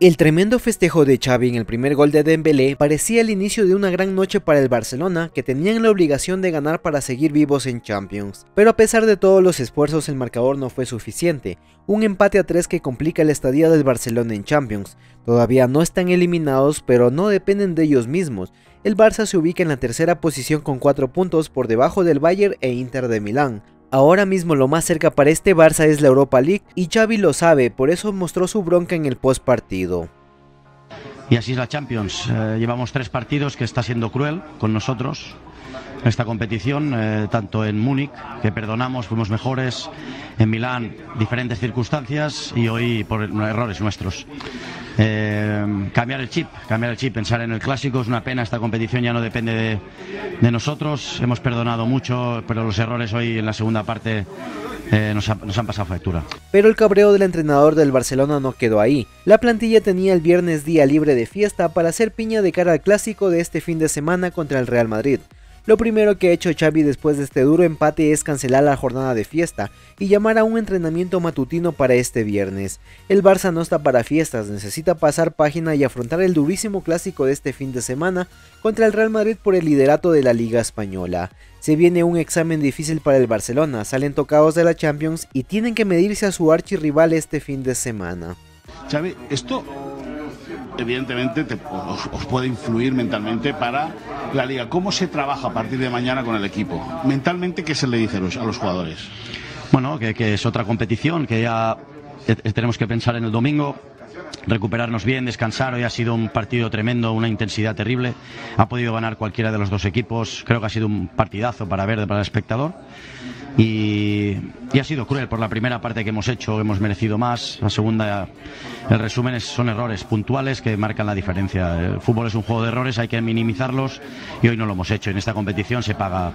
El tremendo festejo de Xavi en el primer gol de Dembélé parecía el inicio de una gran noche para el Barcelona, que tenían la obligación de ganar para seguir vivos en Champions. Pero a pesar de todos los esfuerzos, el marcador no fue suficiente, un empate a 3 que complica la estadía del Barcelona en Champions. Todavía no están eliminados, pero no dependen de ellos mismos. El Barça se ubica en la tercera posición con 4 puntos por debajo del Bayern e Inter de Milán. Ahora mismo lo más cerca para este Barça es la Europa League y Xavi lo sabe, por eso mostró su bronca en el post partido. Y así es la Champions, llevamos 3 partidos que está siendo cruel con nosotros. Esta competición, tanto en Múnich, que perdonamos, fuimos mejores, en Milán, diferentes circunstancias y hoy por errores nuestros. Cambiar el chip, pensar en el clásico, es una pena, esta competición ya no depende de nosotros, hemos perdonado mucho, pero los errores hoy en la segunda parte nos han pasado factura. Pero el cabreo del entrenador del Barcelona no quedó ahí. La plantilla tenía el viernes día libre de fiesta para hacer piña de cara al clásico de este fin de semana contra el Real Madrid. Lo primero que ha hecho Xavi después de este duro empate es cancelar la jornada de fiesta y llamar a un entrenamiento matutino para este viernes. El Barça no está para fiestas, necesita pasar página y afrontar el durísimo clásico de este fin de semana contra el Real Madrid por el liderato de la Liga Española. Se viene un examen difícil para el Barcelona, salen tocados de la Champions y tienen que medirse a su archirrival este fin de semana. Xavi, esto evidentemente os puede influir mentalmente para la Liga. ¿Cómo se trabaja a partir de mañana con el equipo? Mentalmente, ¿qué se le dice a los jugadores? Bueno, que es otra competición, que ya tenemos que pensar en el domingo, recuperarnos bien, descansar. Hoy ha sido un partido tremendo, una intensidad terrible. Ha podido ganar cualquiera de los dos equipos. Creo que ha sido un partidazo para el espectador. Y ha sido cruel por la primera parte que hemos hecho, hemos merecido más. La segunda, el resumen son errores puntuales que marcan la diferencia. El fútbol es un juego de errores, hay que minimizarlos y hoy no lo hemos hecho. En esta competición se paga.